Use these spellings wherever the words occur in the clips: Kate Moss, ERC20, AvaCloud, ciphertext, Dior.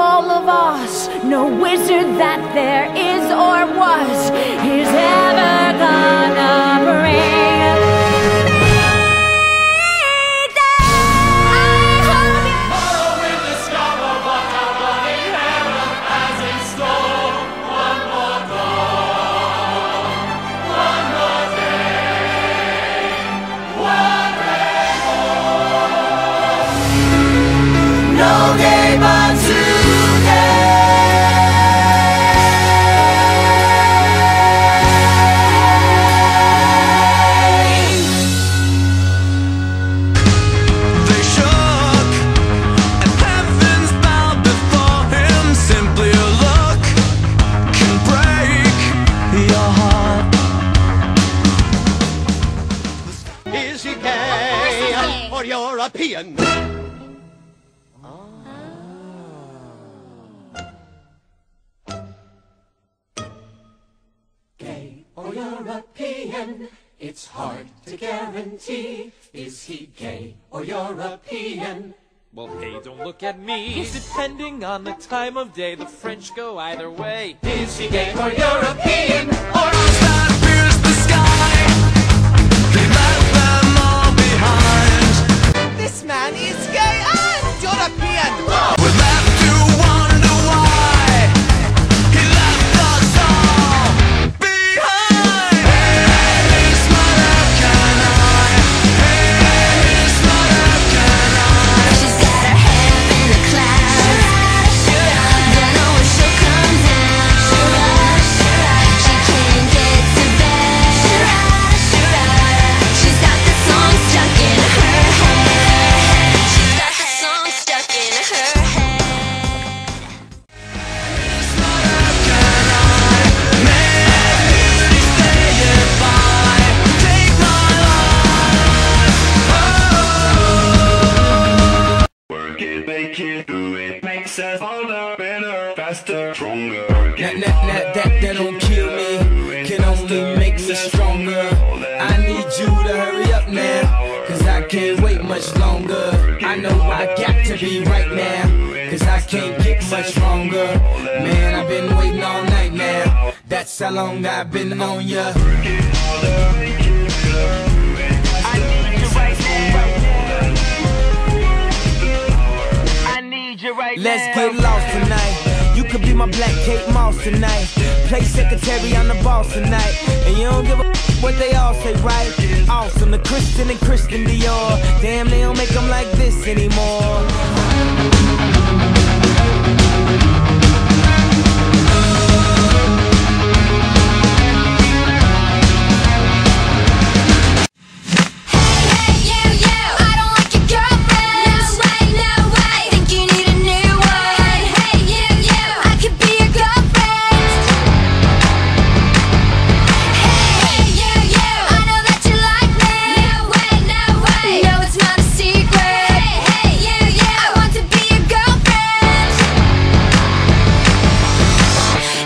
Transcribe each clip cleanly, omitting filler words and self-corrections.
all of us. No wizard that there is or was is ever gonna bring me down. Follow in the scour what our bloody herald has in store. One more dawn, one more day, one day more. No day but European. Gay or European, it's hard to guarantee. Is he gay or European? Well, hey, don't look at me. Depending on the time of day, the French go either way. Is he gay or European? Or this man is gay and European. Whoa. We're left to wonder why he left us all behind. Hey, hey, his mother, can I? Hey, hey, his mother, can I? She's got her head up in the clouds. Should I? Don't know if she'll come down. Should I? Should I? She can't get to bed. Should I? Should I? She's got the song stuck in her head. That don't kill me, can only make me stronger. I need you to hurry up now, cause I can't wait much longer. I know I got to be right now, cause I can't get much stronger. Man, I've been waiting all night now, that's how long I've been on ya. I need you right now. Let's get lost tonight. You could be my black Kate Moss tonight. Play secretary on the boss tonight. And you don't give a what they all say, right? Awesome, the Christian and Christian Dior. Damn, they don't make them like this anymore.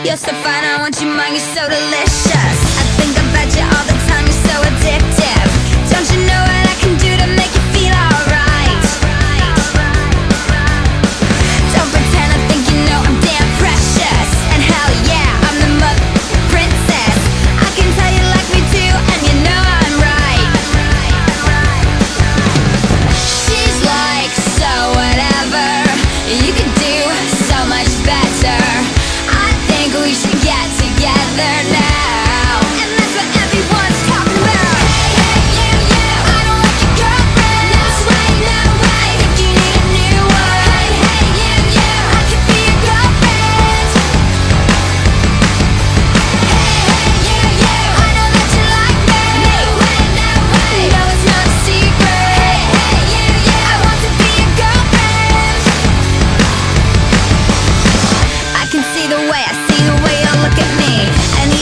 You're so fine, I want your mind, you're so delicious. I think about you all the time, you're so addictive. Don't you know what I can do to make you feel alright? Don't pretend I think you know I'm damn precious. And hell yeah, I'm the mother princess. I can tell you like me too, and you know I'm right. She's like, so whatever, you could do so much better. We should get together now. And that's what everyone's talking about. Hey, hey, you, I don't like your girlfriend. That's right, no way. I think you need a new one. Hey, hey, you, I could be your girlfriend. Hey, hey, you, I know that you like me. No way, no way. No, it's not a secret. Hey, hey, you, I want to be your girlfriend. I can see the way I look at me, and